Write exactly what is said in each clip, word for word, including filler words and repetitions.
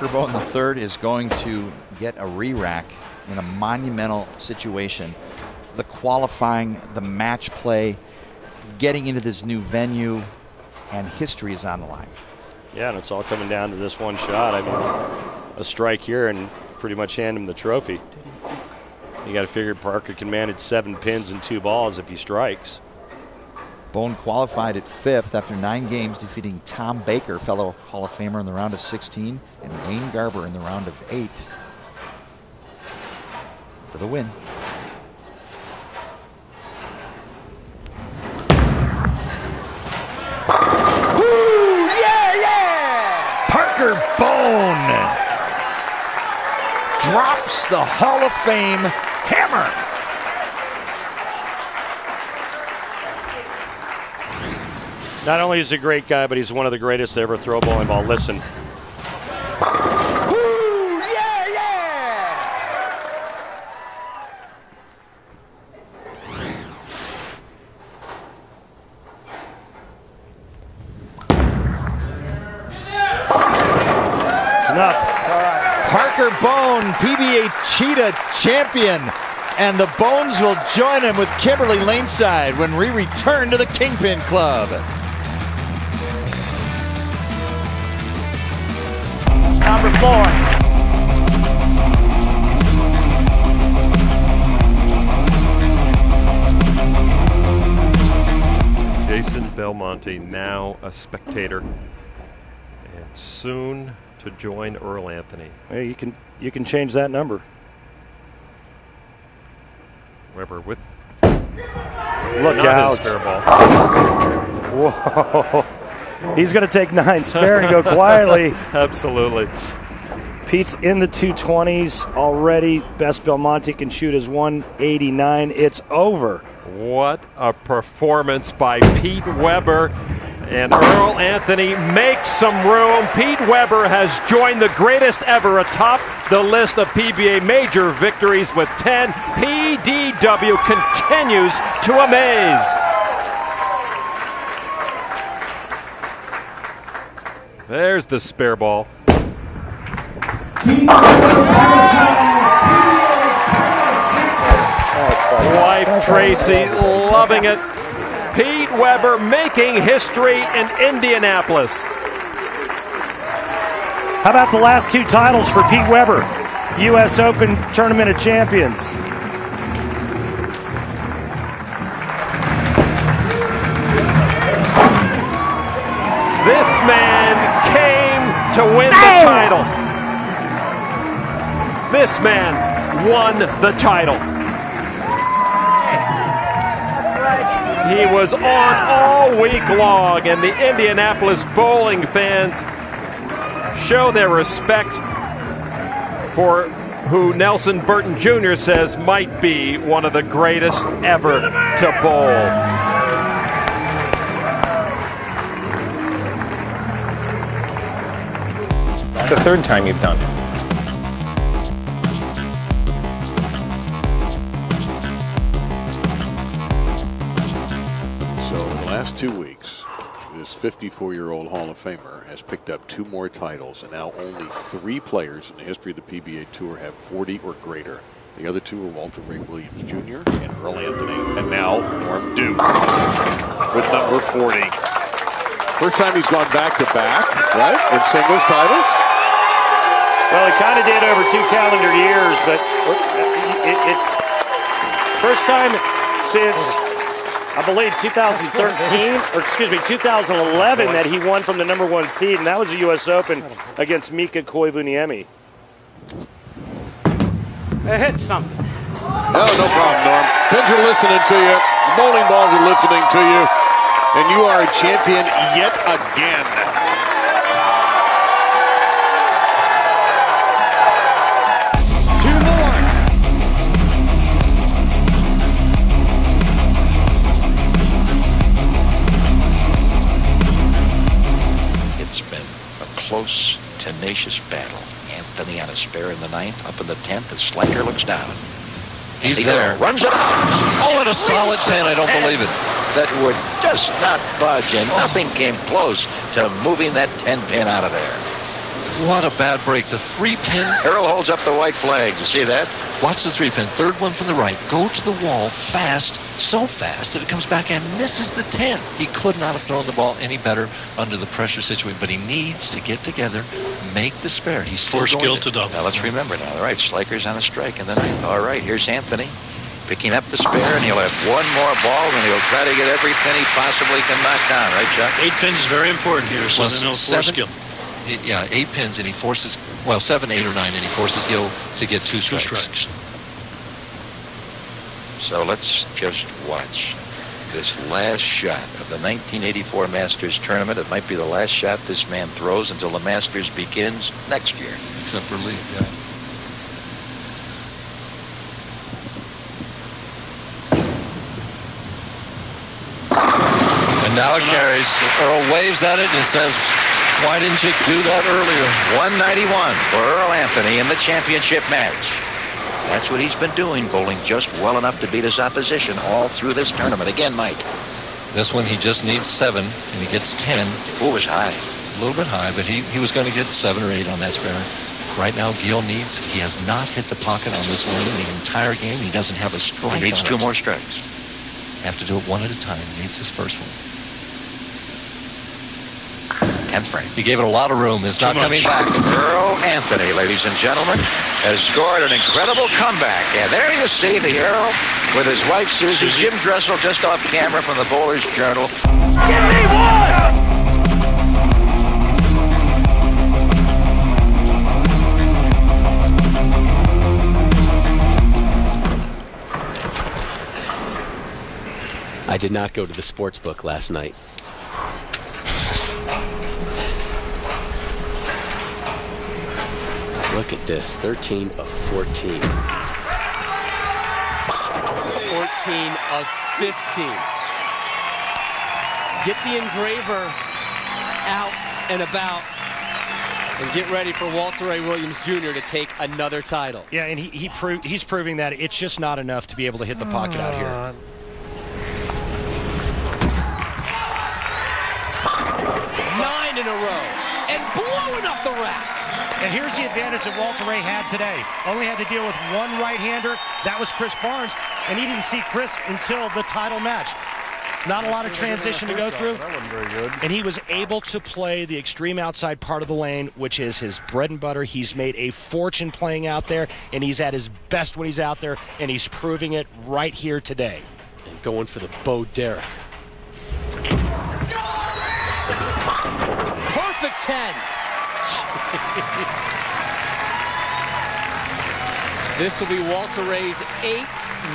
Parker Bohn the third is going to get a re-rack in a monumental situation. The qualifying, the match play, getting into this new venue, and history is on the line. Yeah, and it's all coming down to this one shot. I mean, a strike here and pretty much hand him the trophy. You got to figure Parker can manage seven pins and two balls if he strikes. Bohn qualified at fifth after nine games, defeating Tom Baker, fellow Hall of Famer, in the round of sixteen, and Wayne Garber in the round of eight for the win. Woo! Yeah, yeah! Parker Bohn drops the Hall of Fame hammer. Not only is he a great guy, but he's one of the greatest to ever throw a bowling ball. Listen. Woo! Yeah, yeah! It's nuts. All right. Parker Bohn, P B A Cheetah champion. And the Bones will join him with Kimberly Laneside when we return to the Kingpin Club. Number four. Jason Belmonte, now a spectator, and soon to join Earl Anthony. Hey, you can you can change that number. Weber with look out! Whoa. He's going to take nine spare and go quietly. Absolutely. Pete's in the two twenties already. Best Belmonte can shoot is one eighty-nine. It's over. What a performance by Pete Weber. And Earl Anthony makes some room. Pete Weber has joined the greatest ever atop the list of P B A major victories with ten. P D W continues to amaze. There's the spare ball. Wife Tracy loving it. Pete Weber making history in Indianapolis. How about the last two titles for Pete Weber? U S Open Tournament of Champions. This man came to win the title. This man won the title. He was on all week long, and the Indianapolis bowling fans show their respect for who Nelson Burton Junior says might be one of the greatest ever to bowl. It's the third time you've done it. Last two weeks, this fifty-four-year-old Hall of Famer has picked up two more titles, and now only three players in the history of the P B A Tour have forty or greater. The other two are Walter Ray Williams Junior and Earl Anthony, and now Norm Duke with number forty. First time he's gone back-to-back, right, in singles titles? Well, he kind of did over two calendar years, but it, it, first time since... I believe two thousand thirteen, or excuse me, two thousand eleven, that he won from the number one seed, and that was the U S Open against Mika Koivuniemi. It hit something. No, no problem, Norm. Pins are listening to you. The bowling balls are listening to you, and you are a champion yet again. Close, tenacious battle. Anthony on a spare in the ninth, up in the tenth. The sliker looks down. He's he there. Runs it out. Oh, and a solid ten. I don't believe it. That would just not budge, and nothing came close to moving that ten pin out of there. What a bad break. The three pin. Earl holds up the white flags. You see that? Watch the three pin. Third one from the right. Go to the wall fast, so fast that it comes back and misses the ten. He could not have thrown the ball any better under the pressure situation, but he needs to get together, make the spare. He's still Force going to double. Now let's remember now. All right, Slaker's on a strike in the ninth. All right, here's Anthony picking up the spare, and he'll have one more ball, and he'll try to get every pin he possibly can knock down. Right, Chuck? Eight pins is very important here, so there's no four skill. It, yeah, eight pins, and he forces, well, seven, eight, or nine, and he forces Gill to get two strikes. Two strikes. So let's just watch this last shot of the nineteen eighty-four Masters Tournament. It might be the last shot this man throws until the Masters begins next year. Except for Lee, yeah. And now it carries. Earl waves at it and says, why didn't you do that earlier? one ninety-one for Earl Anthony in the championship match. That's what he's been doing, bowling just well enough to beat his opposition all through this tournament. Again, Mike. This one he just needs seven, and he gets ten. It was high. A little bit high, but he, he was going to get seven or eight on that spare. Right now, Gill needs, he has not hit the pocket on this lane the entire game. He doesn't have a strike. He needs two more strikes. Have to do it one at a time. He needs his first one. tenth frame. He gave it a lot of room. It's not coming back. Earl Anthony, ladies and gentlemen, has scored an incredible comeback. And there you see the Earl with his wife, Susie. Jim Dressel just off camera from the Bowler's Journal. Give me one! I did not go to the sports book last night. Look at this, thirteen of fourteen. fourteen of fifteen. Get the engraver out and about and get ready for Walter Ray Williams Junior to take another title. Yeah, and he, he proved he's proving that it's just not enough to be able to hit the pocket out here. Nine in a row and blowing up the rack. And here's the advantage that Walter Ray had today. Only had to deal with one right-hander. That was Chris Barnes, and he didn't see Chris until the title match. Not a lot of transition to go through. That wasn't very good. And he was able to play the extreme outside part of the lane, which is his bread and butter. He's made a fortune playing out there, and he's at his best when he's out there, and he's proving it right here today. And going for the Bo Derek. Perfect ten. This will be Walter Ray's eighth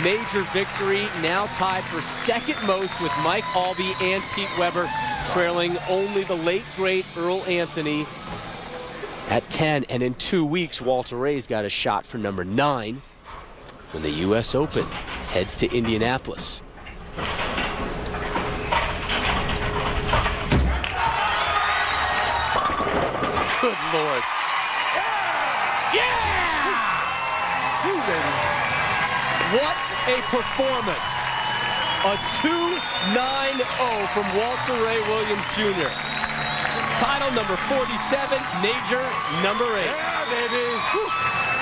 major victory, now tied for second most with Mike Albee and Pete Weber, trailing only the late, great Earl Anthony. At ten, and in two weeks, Walter Ray's got a shot for number nine when the U S Open heads to Indianapolis. Good Lord. Yeah! Yeah! Ooh, baby. What a performance. A two nine oh from Walter Ray Williams Junior Title number forty-seven, major number eight. Yeah, baby. Woo.